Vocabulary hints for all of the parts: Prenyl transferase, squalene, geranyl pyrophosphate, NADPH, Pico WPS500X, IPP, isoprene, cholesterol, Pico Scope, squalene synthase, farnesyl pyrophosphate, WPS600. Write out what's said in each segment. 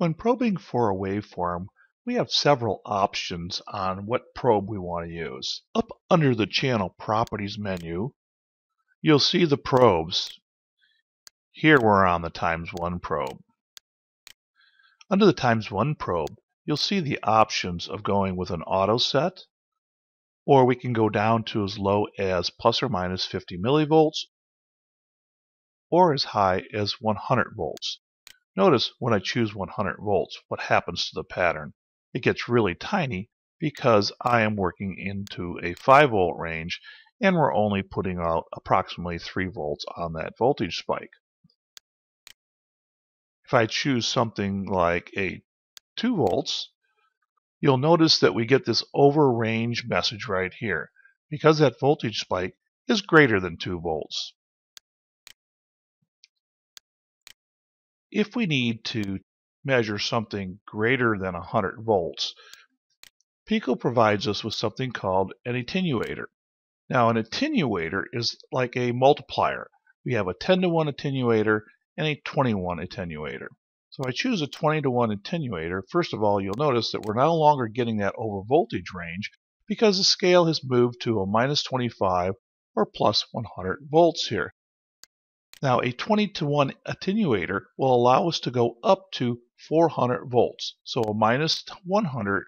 When probing for a waveform, we have several options on what probe we want to use. Up under the Channel Properties menu, you'll see the probes. Here we're on the ×1 probe. Under the ×1 probe, you'll see the options of going with an auto set, or we can go down to as low as ±50 mV, or as high as 100 volts. Notice when I choose 100 volts, what happens to the pattern? It gets really tiny because I am working into a 5 volt range and we're only putting out approximately 3 volts on that voltage spike. If I choose something like a 2 volts, you'll notice that we get this over range message right here because that voltage spike is greater than 2 volts. If we need to measure something greater than 100 volts, Pico provides us with something called an attenuator. Now, an attenuator is like a multiplier. We have a 10-to-1 attenuator and a 20-to-1 attenuator. So I choose a 20-to-1 attenuator. First of all, you'll notice that we're no longer getting that over voltage range because the scale has moved to a -25 or +100 volts here. Now, a 20-to-1 attenuator will allow us to go up to 400 volts, so a -100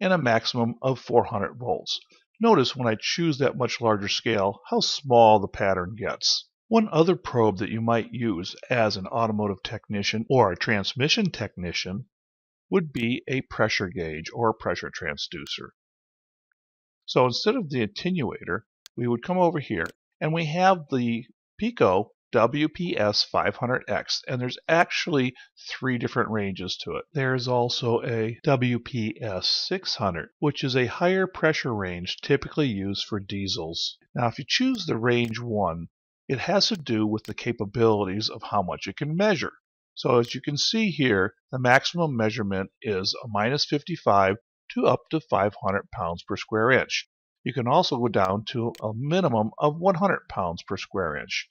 and a maximum of 400 volts. Notice when I choose that much larger scale how small the pattern gets. One other probe that you might use as an automotive technician or a transmission technician would be a pressure gauge or a pressure transducer. So instead of the attenuator, we would come over here and we have the Pico WPS500X, and there's actually 3 different ranges to it. There's also a WPS600, which is a higher pressure range typically used for diesels. Now, if you choose the range 1, it has to do with the capabilities of how much it can measure. So as you can see here, the maximum measurement is a -55 to up to 500 pounds per square inch. You can also go down to a minimum of 100 pounds per square inch.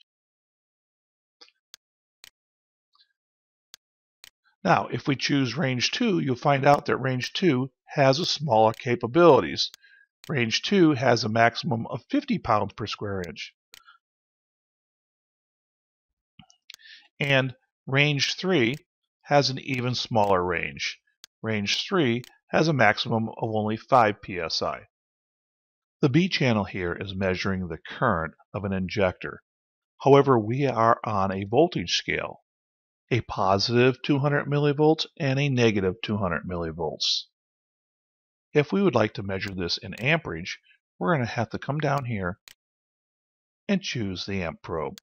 Now, if we choose range 2, you'll find out that range 2 has a smaller capabilities. Range 2 has a maximum of 50 pounds per square inch. And range 3 has an even smaller range. Range 3 has a maximum of only 5 psi. The B channel here is measuring the current of an injector. However, we are on a voltage scale. A positive 200 millivolts and a negative 200 millivolts. If we would like to measure this in amperage, we're going to have to come down here and choose the amp probe.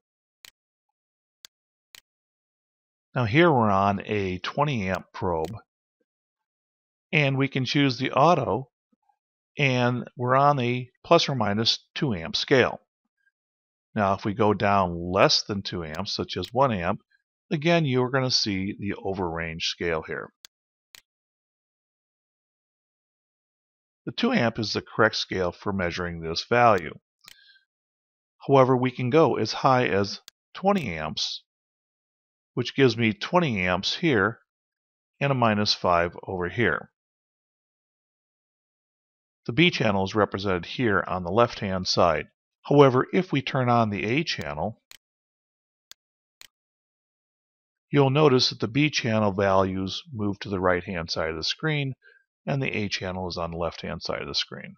Now here we're on a 20 amp probe, and we can choose the auto, and we're on a ±2 amp scale. Now if we go down less than 2 amps, such as 1 amp, again, you're going to see the overrange scale here. The 2 amp is the correct scale for measuring this value. However, we can go as high as 20 amps, which gives me 20 amps here and a -5 over here. The B channel is represented here on the left-hand side. However, if we turn on the A channel, you'll notice that the B channel values move to the right-hand side of the screen, and the A channel is on the left-hand side of the screen.